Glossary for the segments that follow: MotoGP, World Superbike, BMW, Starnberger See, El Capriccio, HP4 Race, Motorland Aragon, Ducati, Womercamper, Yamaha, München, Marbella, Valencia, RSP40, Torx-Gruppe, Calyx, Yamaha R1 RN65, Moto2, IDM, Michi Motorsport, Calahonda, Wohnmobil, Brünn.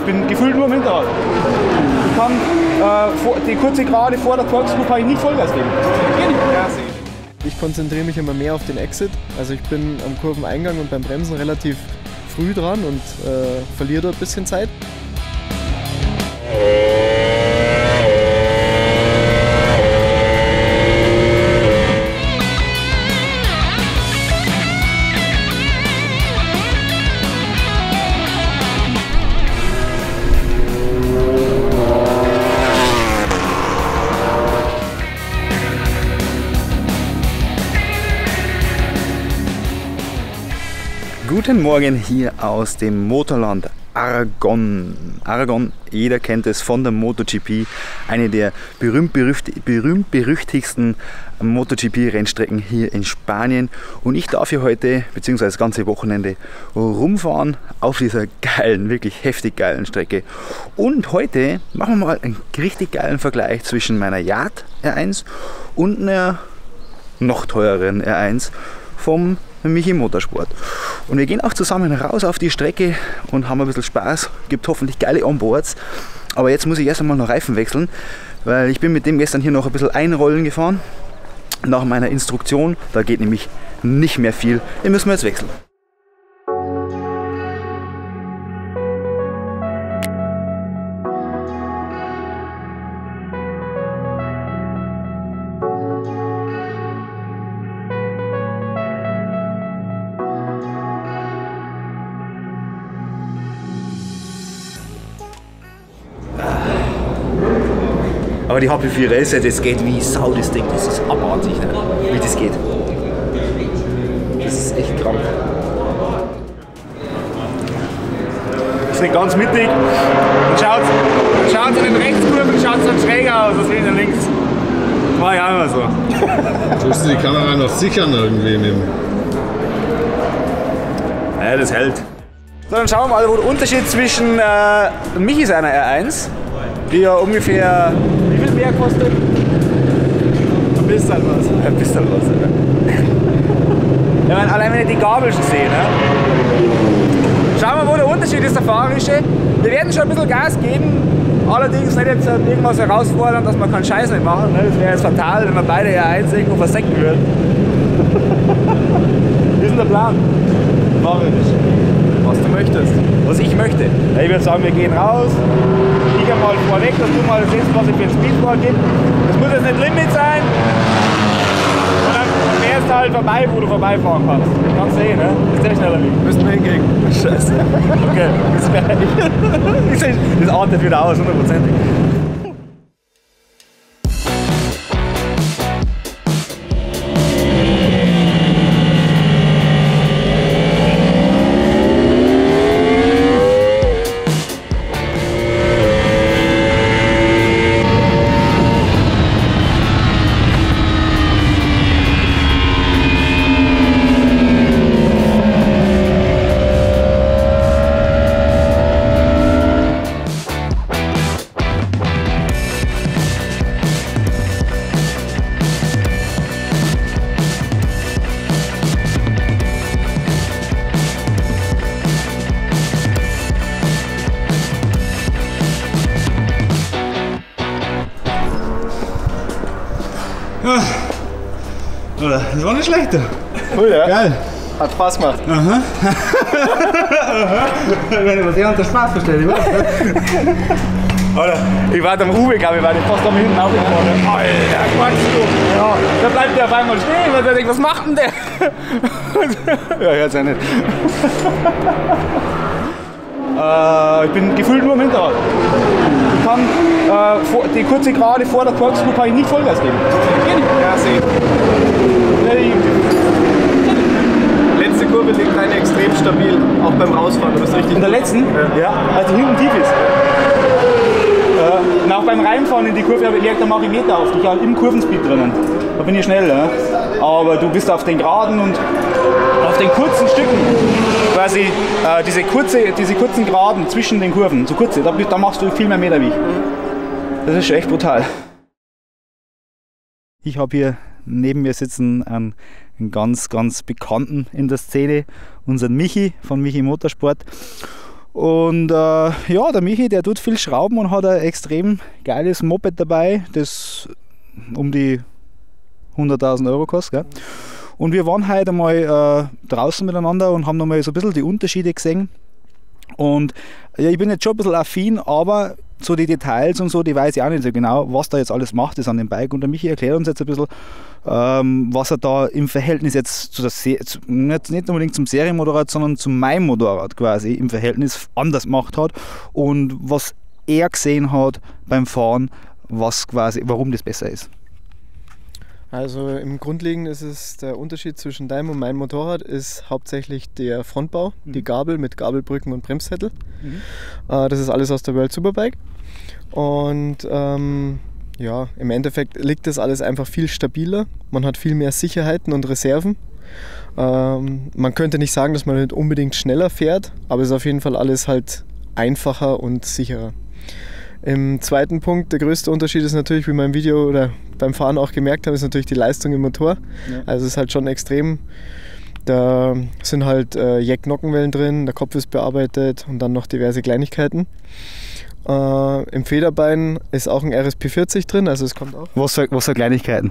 Ich bin gefühlt nur im Hinterrad. Ich kann die kurze Gerade vor der Torx-Gruppe nicht Vollgas geben. Ich konzentriere mich immer mehr auf den Exit. Also ich bin am Kurveneingang und beim Bremsen relativ früh dran und verliere dort ein bisschen Zeit. Guten Morgen hier aus dem Motorland Aragon. Aragon, jeder kennt es von der MotoGP, eine der berühmt-berüchtigsten MotoGP-Rennstrecken hier in Spanien. Und ich darf hier heute, beziehungsweise das ganze Wochenende, rumfahren auf dieser geilen, wirklich heftig geilen Strecke. Und heute machen wir mal einen richtig geilen Vergleich zwischen meiner Yacht R1 und einer noch teureren R1 vom Michi Motorsport. Und wir gehen auch zusammen raus auf die Strecke und haben ein bisschen Spaß. Gibt hoffentlich geile Onboards. Aber jetzt muss ich erst einmal noch Reifen wechseln, weil ich bin mit dem gestern hier noch ein bisschen einrollen gefahren. Nach meiner Instruktion, da geht nämlich nicht mehr viel. Den müssen wir jetzt wechseln. Aber die HP4 Race, das geht wie Sau, das Ding, das ist abartig, ne? Wie das geht. Das ist echt krank. Das ist nicht ganz mittig. Schaut in den Rechtskurven, schaut dann schräger aus, als in den links. War ja immer so. Musst du die Kamera noch sichern irgendwie nehmen? Ja, das hält. So, dann schauen wir mal, wo der Unterschied zwischen Michi seiner R1, die ja ungefähr mehr kostet. Ein bisschen was. Ein bisschen was. Ja, allein wenn ihr die Gabel schon seht. Ne? Schauen wir mal, wo der Unterschied ist, der fahrerische. Wir werden schon ein bisschen Gas geben, allerdings nicht jetzt irgendwas herausfordern, dass man keinen Scheiß nicht machen. Ne? Das wäre jetzt fatal, wenn wir beide R1 irgendwo versenken würden. Wie ist denn der Plan? Fahrerisch. Was du möchtest. Was ich möchte. Ja, ich würde sagen, wir gehen raus. Ich mal vorweg, dass du mal siehst, was ich für ein Speedboard gibt. Das muss jetzt nicht Limit sein. Und dann fährst du halt vorbei, wo du vorbeifahren kannst. Kannst du sehen, ne? Ist der schneller liegen. Müssen wir hingehen. Scheiße. Okay, bis gleich. Das atmet wieder aus, 100%. Das war nicht schlecht. Cool, ja? Geil. Hat Spaß gemacht. Aha. Wenn ich was eher unter Spaß verstehe, ich weiß. Oder? Ich war am Uwe, glaube ich, war fast am hinten aufgefahren. Alter, Quatsch, du. Ja, da bleibt der auf einmal stehen, weil der denkt, was macht denn der? Ja, hört's ja nicht. Ich bin gefühlt nur im Hinterrad. Ich kann die kurze Gerade vor der Torx-Gruppe nicht Vollgas geben. Ja, die letzte Kurve liegt rein extrem stabil, auch beim Rausfahren. Du bist richtig. In der letzten? Ja, weil die hinten tief ist. Und auch beim Reinfahren in die Kurve habe ich direkt am Meter auf dich, halt im Kurvenspeed drinnen. Da bin ich schnell, ne? Aber du bist auf den Geraden und auf den kurzen Stücken, quasi diese kurzen Geraden zwischen den Kurven, so kurze, da machst du viel mehr Meter wie ich. Das ist schon echt brutal. Ich habe hier neben mir sitzen einen ganz, ganz Bekannten in der Szene, unseren Michi von Michi Motorsport. Und ja, der Michi, der tut viel Schrauben und hat ein extrem geiles Moped dabei, das um die 100.000 € kostet. Gell? Und wir waren heute mal draußen miteinander und haben nochmal so ein bisschen die Unterschiede gesehen. Und ja, ich bin jetzt schon ein bisschen affin, aber so die Details und so, die weiß ich auch nicht so genau, was da jetzt alles macht ist an dem Bike. Und der Michi erklärt uns jetzt ein bisschen, was er da im Verhältnis jetzt zu der nicht unbedingt zum Serienmotorrad, sondern zu meinem Motorrad quasi im Verhältnis anders gemacht hat und was er gesehen hat beim Fahren, was quasi, warum das besser ist. Also im Grundlegenden ist es der Unterschied zwischen deinem und meinem Motorrad ist hauptsächlich der Frontbau, die Gabel mit Gabelbrücken und Bremssättel. Das ist alles aus der World Superbike. Und ja, im Endeffekt liegt das alles einfach viel stabiler. Man hat viel mehr Sicherheiten und Reserven. Man könnte nicht sagen, dass man nicht unbedingt schneller fährt, aber es ist auf jeden Fall alles halt einfacher und sicherer. Im zweiten Punkt, der größte Unterschied ist natürlich, wie wir im Video oder beim Fahren auch gemerkt haben, ist natürlich die Leistung im Motor. Ja. Also es ist halt schon extrem. Da sind halt Jack-Nockenwellen drin, der Kopf ist bearbeitet und dann noch diverse Kleinigkeiten. Im Federbein ist auch ein RSP40 drin, also es kommt auch. Was für Kleinigkeiten?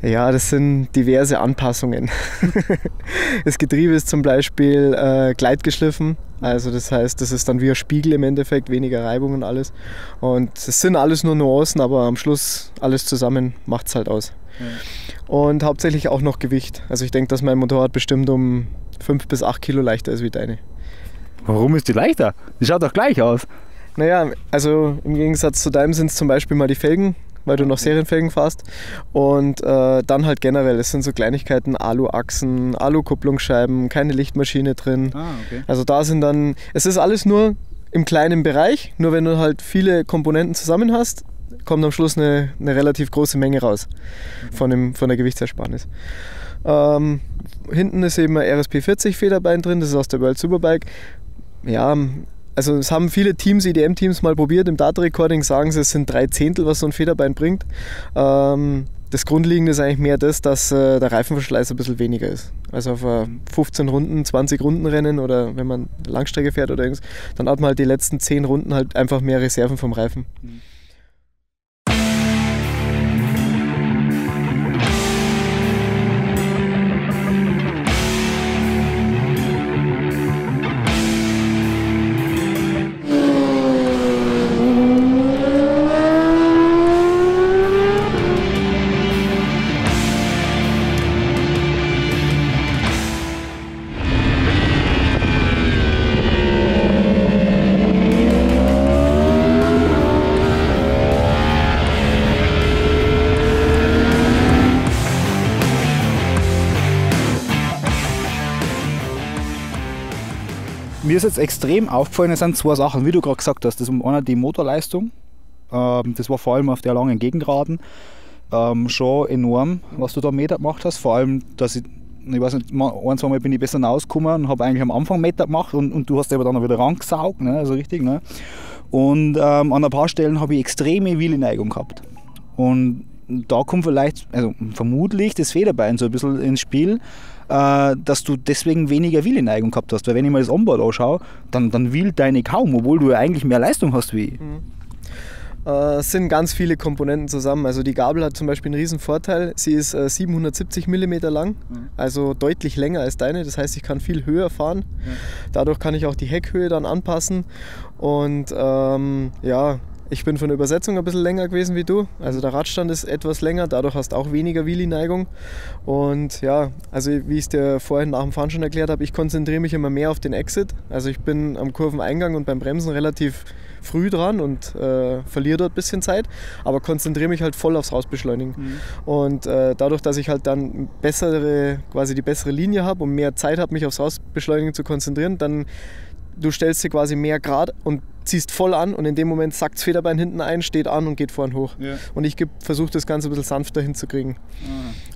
Ja, das sind diverse Anpassungen. Das Getriebe ist zum Beispiel gleitgeschliffen, also das heißt, das ist dann wie ein Spiegel im Endeffekt, weniger Reibung und alles. Und es sind alles nur Nuancen, aber am Schluss alles zusammen macht es halt aus. Ja. Und hauptsächlich auch noch Gewicht. Also ich denke, dass mein Motorrad bestimmt um 5 bis 8 Kilo leichter ist wie deine. Warum ist die leichter? Die schaut doch gleich aus. Naja, also im Gegensatz zu deinem sind es zum Beispiel mal die Felgen, weil du noch Serienfelgen fährst, und dann halt generell, es sind so Kleinigkeiten, Aluachsen, Alukupplungsscheiben, keine Lichtmaschine drin. Ah, okay. Also da sind dann, es ist alles nur im kleinen Bereich, nur wenn du halt viele Komponenten zusammen hast, kommt am Schluss eine relativ große Menge raus von der Gewichtsersparnis. Hinten ist eben ein RSP40 Federbein drin, das ist aus der World Superbike. Ja, also es haben viele Teams, IDM-Teams mal probiert, im Data-Recording sagen sie, es sind 3/10, was so ein Federbein bringt. Das Grundlegende ist eigentlich mehr das, dass der Reifenverschleiß ein bisschen weniger ist. Also auf 15 Runden, 20 Runden Rennen oder wenn man Langstrecke fährt oder irgendwas, dann hat man halt die letzten 10 Runden halt einfach mehr Reserven vom Reifen. Mhm. Mir ist jetzt extrem aufgefallen, es sind zwei Sachen, wie du gerade gesagt hast. Das ist einmal die Motorleistung, das war vor allem auf der langen Gegengeraden schon enorm, was du da Meter gemacht hast. Vor allem, dass ich weiß nicht, ein, zwei Mal bin ich besser rausgekommen und habe eigentlich am Anfang Meter gemacht und du hast aber dann wieder rangesaugt, ne? Also richtig. Ne? Und an ein paar Stellen habe ich extreme Wheelie-Neigung gehabt. Und da kommt vielleicht, also vermutlich das Federbein so ein bisschen ins Spiel, dass du deswegen weniger Wheelie-Neigung gehabt hast. Weil wenn ich mal das Onboard anschaue, dann wheelt deine kaum, obwohl du ja eigentlich mehr Leistung hast wie ich. Es sind ganz viele Komponenten zusammen. Also die Gabel hat zum Beispiel einen riesen Vorteil. Sie ist 770 mm lang, also deutlich länger als deine. Das heißt, ich kann viel höher fahren. Dadurch kann ich auch die Heckhöhe dann anpassen. Und ja, ich bin von der Übersetzung ein bisschen länger gewesen wie du, also der Radstand ist etwas länger, dadurch hast du auch weniger Wheelie-Neigung. Und ja, also wie ich es dir vorhin nach dem Fahren schon erklärt habe, ich konzentriere mich immer mehr auf den Exit. Also ich bin am Kurveneingang und beim Bremsen relativ früh dran und verliere dort ein bisschen Zeit, aber konzentriere mich halt voll aufs Rausbeschleunigen. Und dadurch, dass ich halt dann die bessere Linie habe und mehr Zeit habe, mich aufs Rausbeschleunigen zu konzentrieren, dann du stellst dir quasi mehr Grad und ziehst voll an, und in dem Moment sackt das Federbein hinten ein, steht an und geht vorn hoch. Yeah. Und ich versuche das Ganze ein bisschen sanfter hinzukriegen.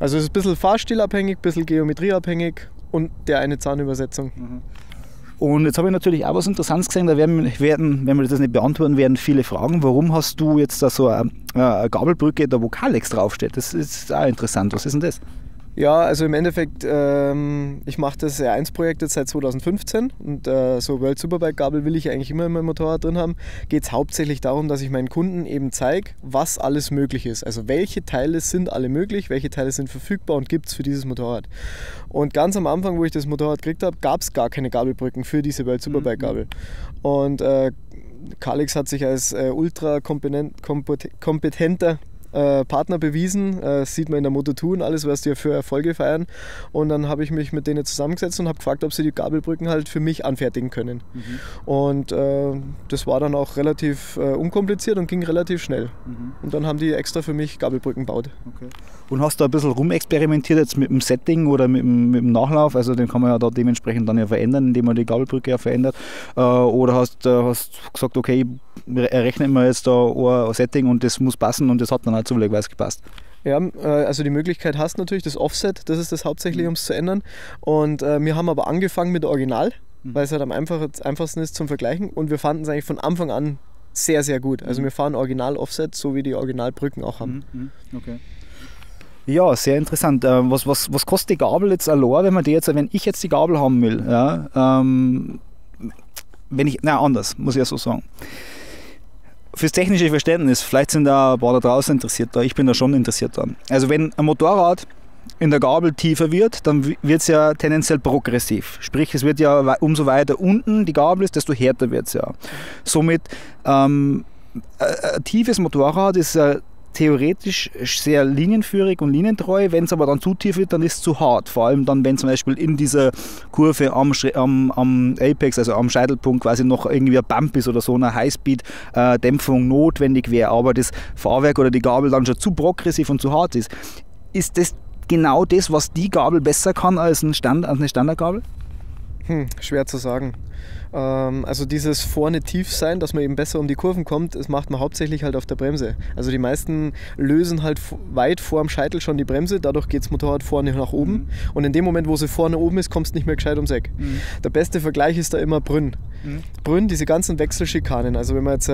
Also es ist ein bisschen fahrstilabhängig, ein bisschen geometrieabhängig und der eine Zahnübersetzung. Und jetzt habe ich natürlich auch was Interessantes gesehen, da werden, wenn wir das nicht beantworten, werden viele fragen, warum hast du jetzt da so eine Gabelbrücke, da wo Calyx draufsteht? Das ist auch interessant, was ist denn das? Ja, also im Endeffekt, ich mache das R1-Projekt jetzt seit 2015 und so World Superbike-Gabel will ich eigentlich immer in meinem Motorrad drin haben. Geht es hauptsächlich darum, dass ich meinen Kunden eben zeige, was alles möglich ist. Also welche Teile sind alle möglich, welche Teile sind verfügbar und gibt es für dieses Motorrad. Und ganz am Anfang, wo ich das Motorrad gekriegt habe, gab es gar keine Gabelbrücken für diese World Superbike-Gabel. Und Calyx hat sich als ultra kompetenter Partner bewiesen, das sieht man in der Moto2 und alles, was die für Erfolge feiern. Und dann habe ich mich mit denen zusammengesetzt und habe gefragt, ob sie die Gabelbrücken halt für mich anfertigen können. Und das war dann auch relativ unkompliziert und ging relativ schnell. Und dann haben die extra für mich Gabelbrücken gebaut. Okay. Und hast du ein bisschen rumexperimentiert jetzt mit dem Setting oder mit dem Nachlauf? Also den kann man ja da dementsprechend dann ja verändern, indem man die Gabelbrücke ja verändert. Oder hast gesagt, okay, errechnen wir jetzt da ein Setting und das muss passen und das hat dann halt zufälligerweise gepasst. Ja, also die Möglichkeit hast natürlich, das Offset, das ist das hauptsächlich, um es zu ändern. Und wir haben aber angefangen mit Original, weil es halt am einfachsten ist zum Vergleichen und wir fanden es eigentlich von Anfang an sehr, sehr gut. Also wir fahren Original-Offset, so wie die Originalbrücken auch haben. Okay. Ja, sehr interessant. Was kostet die Gabel jetzt allein, wenn ich jetzt die Gabel haben will? Ja, anders, muss ich ja so sagen. Fürs technische Verständnis, vielleicht sind da ein paar da draußen interessiert, ich bin da schon interessiert dran. Also wenn ein Motorrad in der Gabel tiefer wird, dann wird es ja tendenziell progressiv. Sprich, es wird ja umso weiter unten die Gabel ist, desto härter wird es ja. Somit, ein tiefes Motorrad ist theoretisch sehr linienführig und linientreu, wenn es aber dann zu tief wird, dann ist es zu hart. Vor allem dann, wenn zum Beispiel in dieser Kurve am Apex, also am Scheitelpunkt quasi noch irgendwie ein Bump ist oder so, eine Highspeed-Dämpfung notwendig wäre, aber das Fahrwerk oder die Gabel dann schon zu progressiv und zu hart ist. Ist das genau das, was die Gabel besser kann als eine Standardgabel? Schwer zu sagen. Also dieses vorne tief sein, dass man eben besser um die Kurven kommt, das macht man hauptsächlich halt auf der Bremse. Also die meisten lösen halt weit vor dem Scheitel schon die Bremse, dadurch geht das Motorrad vorne nach oben und in dem Moment, wo sie vorne oben ist, kommst du nicht mehr gescheit ums Eck. Der beste Vergleich ist da immer Brünn. Brünn, diese ganzen Wechselschikanen, also wenn man jetzt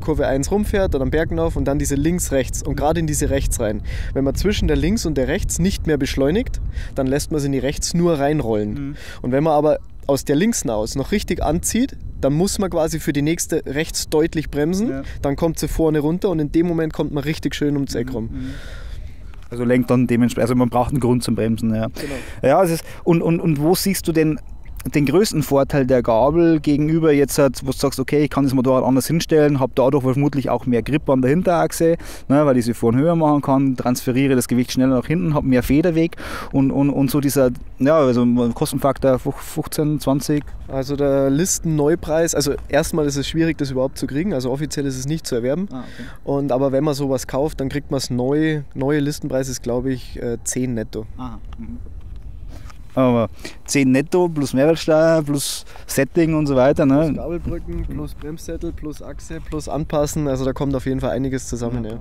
Kurve 1 rumfährt, dann am Berg hinauf und dann diese links, rechts und gerade in diese rechts rein. Wenn man zwischen der links und der rechts nicht mehr beschleunigt, dann lässt man sie in die rechts nur reinrollen. Und wenn man aber aus der links hinaus noch richtig anzieht, dann muss man quasi für die nächste rechts deutlich bremsen, dann kommt sie vorne runter und in dem Moment kommt man richtig schön ums Eck rum. Also lenkt dann dementsprechend, also man braucht einen Grund zum Bremsen. Ja, genau. Ja, es ist, und wo siehst du denn den größten Vorteil der Gabel gegenüber jetzt, wo du sagst, okay, ich kann das Motorrad anders hinstellen, habe dadurch vermutlich auch mehr Grip an der Hinterachse, ne, weil ich sie vorn höher machen kann, transferiere das Gewicht schneller nach hinten, habe mehr Federweg und so dieser, ja, also Kostenfaktor 15, 20. Also der Listenneupreis, also erstmal ist es schwierig, das überhaupt zu kriegen, also offiziell ist es nicht zu erwerben, und aber wenn man sowas kauft, dann kriegt man es neu, neue Listenpreis ist glaube ich 10 netto. Aber 10 netto plus Mehrwertsteuer plus Setting und so weiter. Ne? Plus Gabelbrücken, plus Bremssättel, plus Achse, plus Anpassen. Also da kommt auf jeden Fall einiges zusammen. Ja.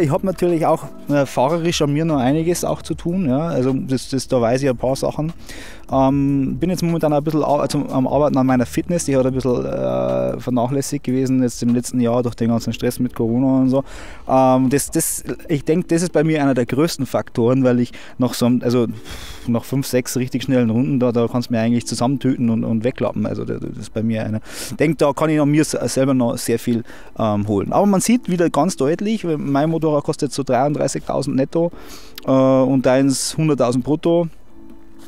Ich habe natürlich auch Fahrerisch haben wir noch einiges auch zu tun, ja. Also da weiß ich ein paar Sachen. Bin jetzt momentan ein bisschen am Arbeiten an meiner Fitness, die hat ein bisschen vernachlässigt gewesen jetzt im letzten Jahr durch den ganzen Stress mit Corona und so. Ich denke, das ist bei mir einer der größten Faktoren, weil ich nach nach 5, 6 richtig schnellen Runden, da kannst du mir eigentlich zusammentüten und wegklappen. Also das ist bei mir einer. Ich denke, da kann ich an mir selber noch sehr viel holen. Aber man sieht wieder ganz deutlich, mein Motorrad kostet so 33.000 netto und deins 100.000 brutto,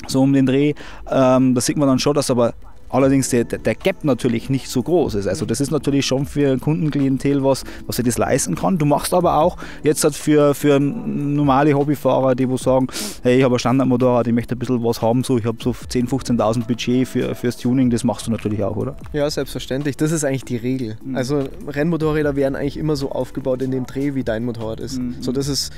so um den Dreh. Da sieht man dann schon, dass aber allerdings der Gap natürlich nicht so groß ist. Also das ist natürlich schon für ein Kundenklientel was sich das leisten kann. Du machst aber auch jetzt halt für normale Hobbyfahrer, die wo sagen, hey, ich habe ein Standardmotorrad, ich möchte ein bisschen was haben, so ich habe so 10.000, 15.000 Budget fürs Tuning, das machst du natürlich auch, oder? Ja, selbstverständlich. Das ist eigentlich die Regel. Mhm. Also Rennmotorräder werden eigentlich immer so aufgebaut in dem Dreh, wie dein Motorrad ist. Mhm. So, das ist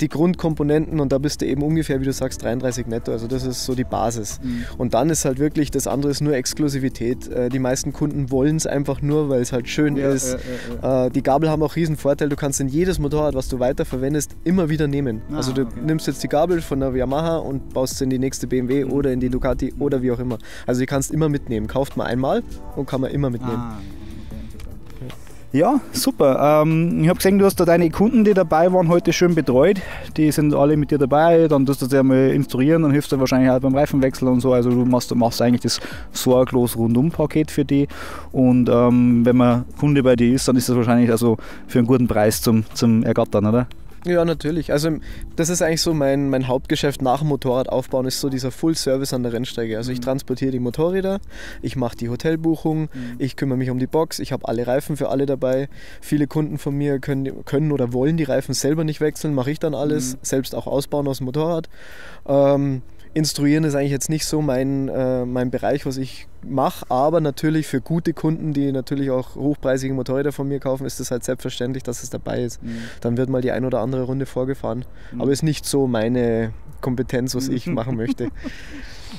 die Grundkomponenten und da bist du eben ungefähr, wie du sagst, 33 netto, also das ist so die Basis. Mhm. Und dann ist halt wirklich, das andere ist nur Exklusivität. Die meisten Kunden wollen es einfach nur, weil es halt schön ist. Die Gabel haben auch riesen Vorteil, du kannst in jedes Motorrad, was du weiterverwendest, immer wieder nehmen. Also du nimmst jetzt die Gabel von der Yamaha und baust sie in die nächste BMW oder in die Ducati oder wie auch immer. Also die kannst immer mitnehmen. Kauft man einmal und kann man immer mitnehmen. Ja, super. Ich habe gesehen, du hast da deine Kunden, die dabei waren, heute schön betreut. Die sind alle mit dir dabei, dann tust du sie einmal instruieren, dann hilfst du wahrscheinlich halt beim Reifenwechsel und so. Also du machst eigentlich das sorglos Rundum-Paket für die. Und wenn man Kunde bei dir ist, dann ist das wahrscheinlich also für einen guten Preis zum Ergattern, oder? Ja, natürlich. Also das ist eigentlich so mein Hauptgeschäft nach dem Motorrad aufbauen, ist so dieser Full-Service an der Rennstrecke. Also ich transportiere die Motorräder, ich mache die Hotelbuchung, ich kümmere mich um die Box, ich habe alle Reifen für alle dabei. Viele Kunden von mir können oder wollen die Reifen selber nicht wechseln, mache ich dann alles, selbst auch ausbauen aus dem Motorrad. Instruieren ist eigentlich jetzt nicht so mein Bereich, was ich mache, aber natürlich für gute Kunden, die natürlich auch hochpreisige Motorräder von mir kaufen, ist es halt selbstverständlich, dass es dabei ist. Mhm. Dann wird mal die ein oder andere Runde vorgefahren, aber ist nicht so meine Kompetenz, was ich machen möchte.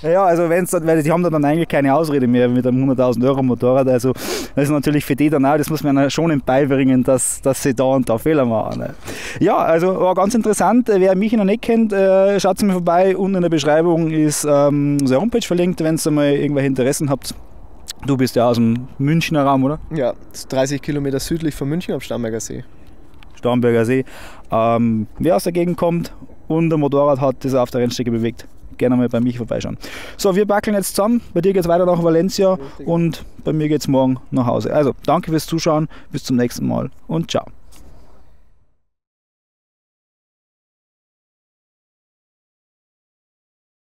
Ja, also die haben dann eigentlich keine Ausrede mehr mit einem 100.000 € Motorrad, also das ist natürlich für die dann auch, das muss man schon im beibringen, dass sie da und da Fehler machen. Ne? Ja, also war ganz interessant, wer mich noch nicht kennt, schaut mal vorbei, unten in der Beschreibung ist unsere Homepage verlinkt, wenn ihr mal irgendwelche Interessen habt. Du bist ja aus dem Münchner Raum, oder? Ja, 30 Kilometer südlich von München am Starnberger See. Starnberger See. Wer aus der Gegend kommt und ein Motorrad hat, das auf der Rennstrecke bewegt, gerne mal bei mich vorbeischauen. So, wir backeln jetzt zusammen. Bei dir geht es weiter nach Valencia. Richtig. Und bei mir geht es morgen nach Hause. Also, danke fürs Zuschauen, bis zum nächsten Mal und ciao.